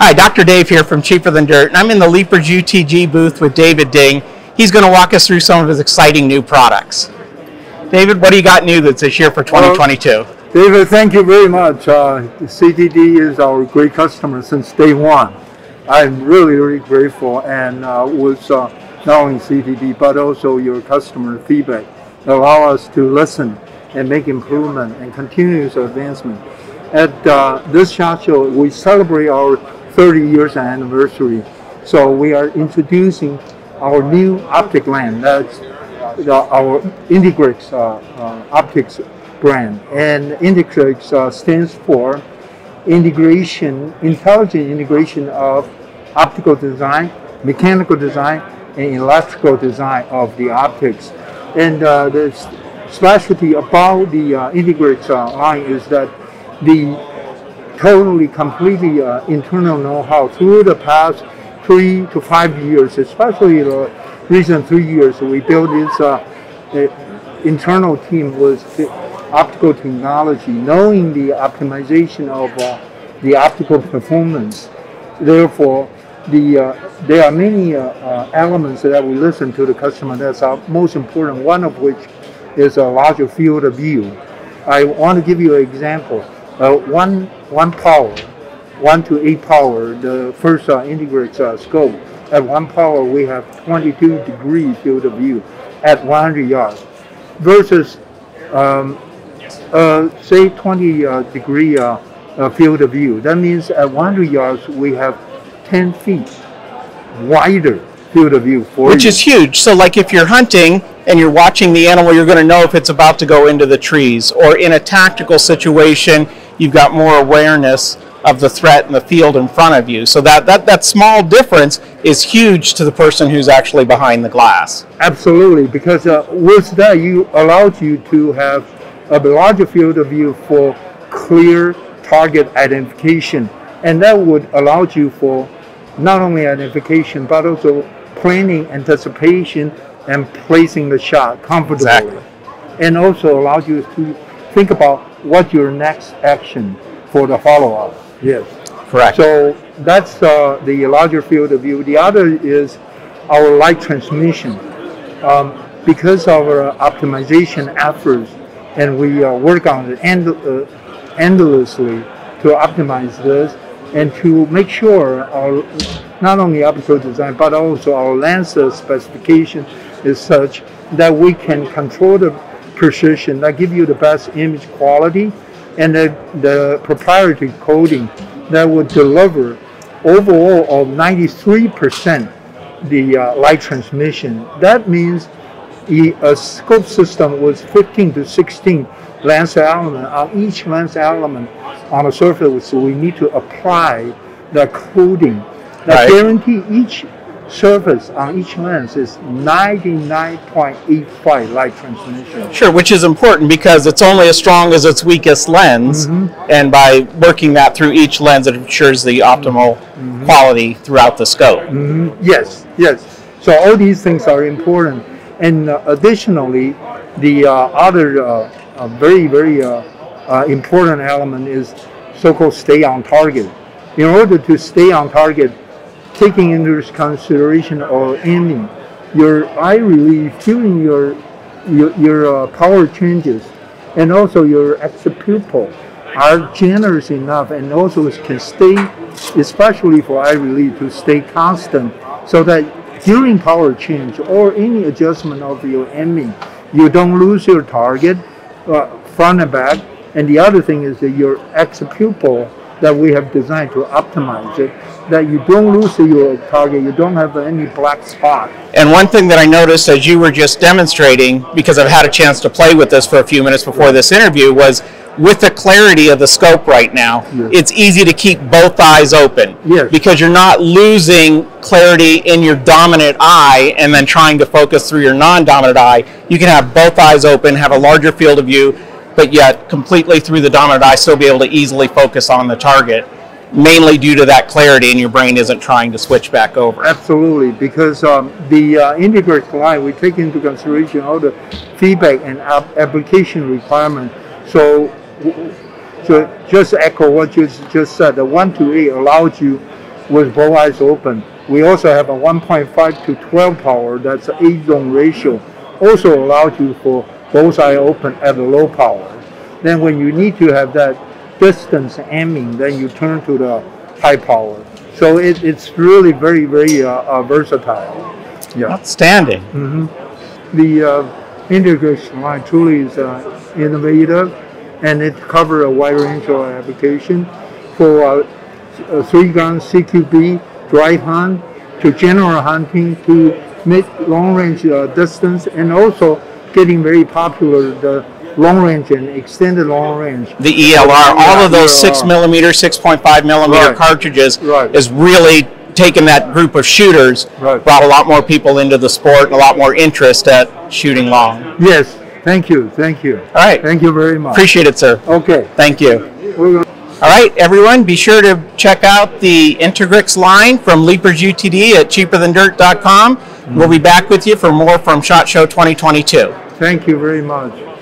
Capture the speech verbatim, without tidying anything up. Hi, Doctor Dave here from Cheaper Than Dirt, and I'm in the Leapers U T G booth with David Ding. He's going to walk us through some of his exciting new products. David, what do you got new that's this year for twenty twenty-two? Well, David, thank you very much. Uh, C T D is our great customer since day one. I'm really, really grateful, and uh, was uh, not only C T D, but also your customer feedback that allow us to listen and make improvement and continuous advancement. At uh, this SHOT Show, we celebrate our thirty years anniversary. So we are introducing our new optic lamp. That's the, our INTEGRIX uh, uh, optics brand. And INTEGRIX uh, stands for integration, intelligent integration of optical design, mechanical design, and electrical design of the optics. And uh, the specialty about the uh, INTEGRIX uh, line is that the totally, completely uh, internal know-how through the past three to five years, especially the recent three years, we built this uh, internal team with optical technology, knowing the optimization of uh, the optical performance. Therefore, the uh, there are many uh, uh, elements that we listen to the customer. That's our most important. One of which is a larger field of view. I want to give you an example. Uh, one, one power, one to eight power, the first uh, INTEGRIX uh, scope. At one power, we have twenty-two degree field of view at one hundred yards versus, um, uh, say, twenty uh, degree uh, uh, field of view. That means at one hundred yards, we have ten feet wider field of view for you. Which is huge. So like if you're hunting and you're watching the animal, you're going to know if it's about to go into the trees, or in a tactical situation, you've got more awareness of the threat in the field in front of you. So that, that, that small difference is huge to the person who's actually behind the glass. Absolutely, because uh, with that, you allowed you to have a larger field of view for clear target identification. And that would allow you for not only identification, but also planning, anticipation, and placing the shot comfortably. Exactly. And also allows you to think about what your next action for the follow-up is. Correct. So that's uh, the larger field of view. The other is our light transmission. Um, because of our optimization efforts, and we uh, work on it end uh, endlessly to optimize this and to make sure our not only optical design, but also our lens specification is such that we can control the precision that give you the best image quality and the, the proprietary coating that would deliver overall of ninety-three percent the uh, light transmission. That means the uh, scope system was fifteen to sixteen lens element. On each lens element on a surface, so we need to apply the coating that right. guarantee each surface on each lens is ninety-nine point eight five light transmission. Sure, which is important because it's only as strong as its weakest lens, mm-hmm. and by working that through each lens, it ensures the optimal mm-hmm. quality throughout the scope. Mm-hmm. Yes, yes. So all these things are important. And uh, additionally, the uh, other uh, uh, very, very uh, uh, important element is so-called stay on target. In order to stay on target, taking into consideration or aiming, your eye relief, feeling your your, your uh, power changes, and also your extra pupil are generous enough, and also can stay, especially for eye relief, to stay constant, so that during power change or any adjustment of your aiming, you don't lose your target uh, front and back. And the other thing is that your extra pupil that we have designed to optimize it, that you don't lose your target, you don't have any black spot. And one thing that I noticed as you were just demonstrating, because I've had a chance to play with this for a few minutes before yeah. this interview, was with the clarity of the scope right now, yeah. it's easy to keep both eyes open. Yes. Because you're not losing clarity in your dominant eye and then trying to focus through your non-dominant eye. You can have both eyes open, have a larger field of view, but yet completely through the dominant eye still be able to easily focus on the target, mainly due to that clarity, and your brain isn't trying to switch back over. Absolutely, because um, the uh, INTEGRIX line, we take into consideration all the feedback and application requirement. So, so just echo what you just said, the one to eight allows you with both eyes open. We also have a one point five to twelve power, that's an eight zone ratio, also allows you for both eyes open at a low power. Then when you need to have that distance aiming, then you turn to the high power. So it, it's really very, very uh, uh, versatile. Yeah. Outstanding. Mm-hmm. The uh, INTEGRIX line truly is uh, innovative, and it covers a wide range of applications for uh, uh, three-gun C Q B, drive hunt, to general hunting, to mid-long-range uh, distance, and also getting very popular the long range and extended long range. The E L R, all of those six millimeter, six point five millimeter right. cartridges right. is really taking that group of shooters, right. brought a lot more people into the sport and a lot more interest at shooting long. Yes, thank you, thank you. All right, thank you very much. Appreciate it, sir. Okay, thank you. All right, everyone, be sure to check out the INTEGRIX line from Leapers U T D at cheaper than dirt dot com. Mm-hmm. We'll be back with you for more from SHOT Show twenty twenty-two. Thank you very much.